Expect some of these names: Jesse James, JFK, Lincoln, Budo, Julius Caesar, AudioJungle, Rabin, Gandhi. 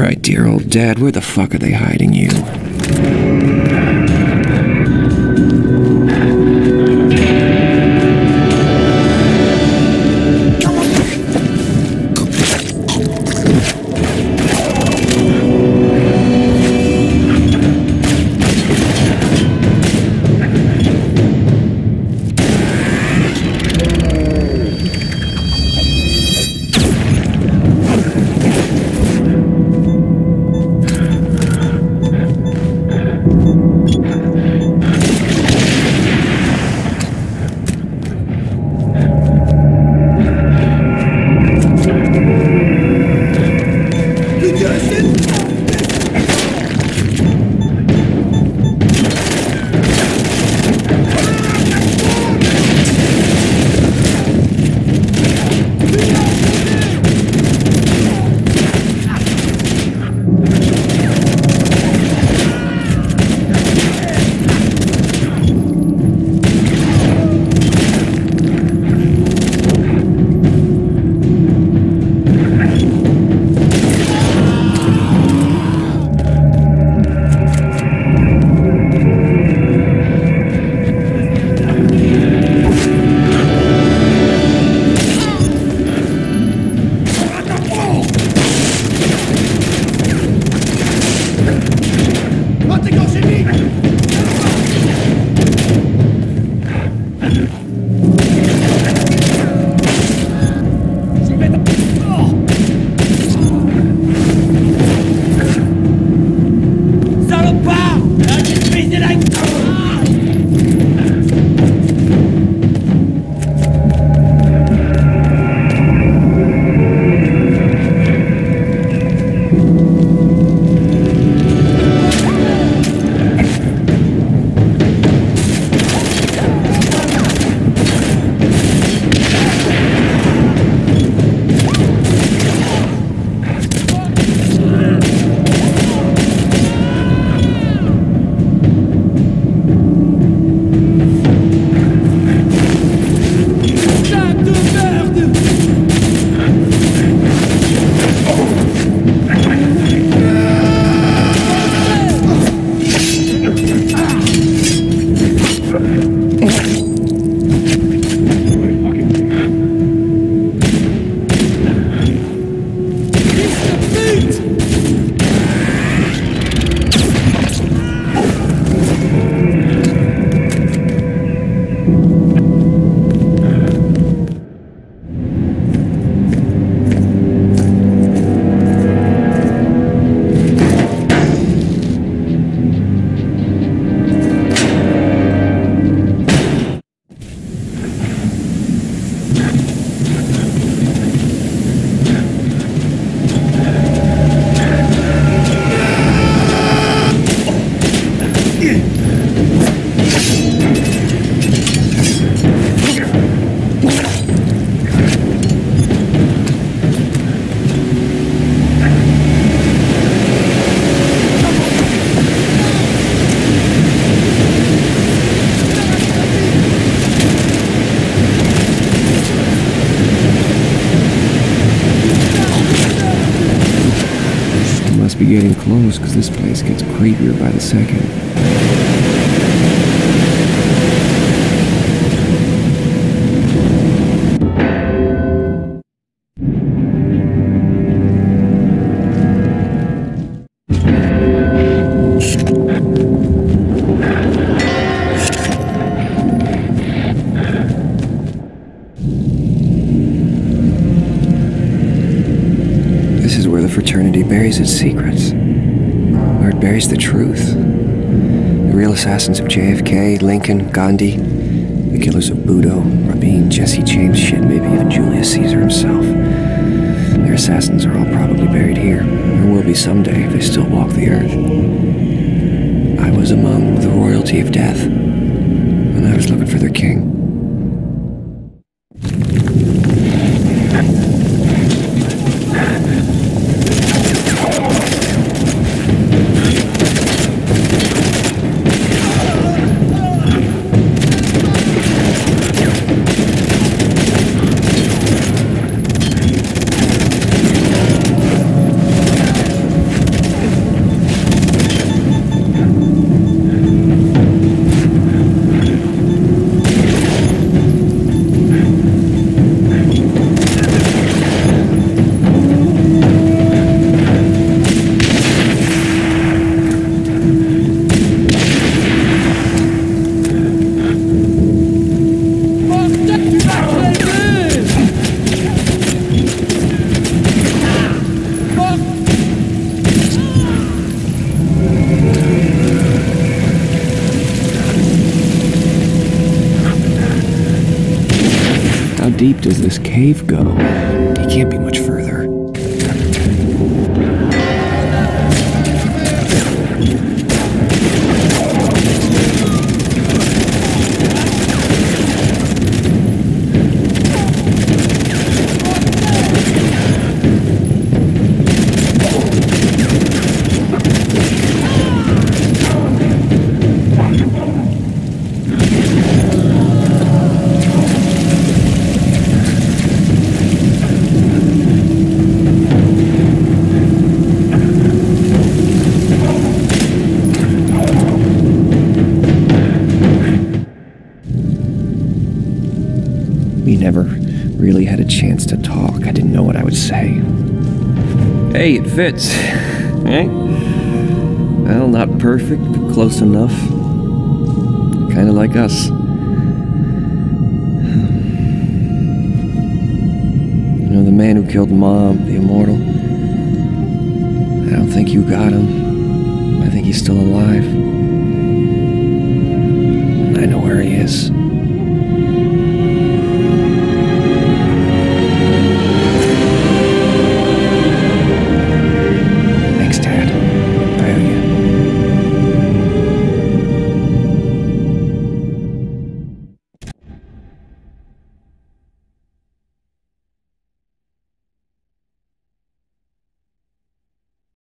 right, dear old dad, where the fuck are they hiding you? Getting close, because this place gets creepier by the second. This is where the fraternity buries its secrets. Where it buries the truth. The real assassins of JFK, Lincoln, Gandhi, the killers of Budo, Rabin, Jesse James, shit, maybe even Julius Caesar himself. Their assassins are all probably buried here. There will be someday if they still walk the earth. I was among the royalty of death, and I was looking for their king. deep does this cave go? He can't be much further. Chance to talk. I didn't know what I would say. Hey, it fits. Eh? Well, not perfect, but close enough. Kind of like us. You know, the man who killed Mom, the immortal. I don't think you got him. I think he's still alive. I know where he is.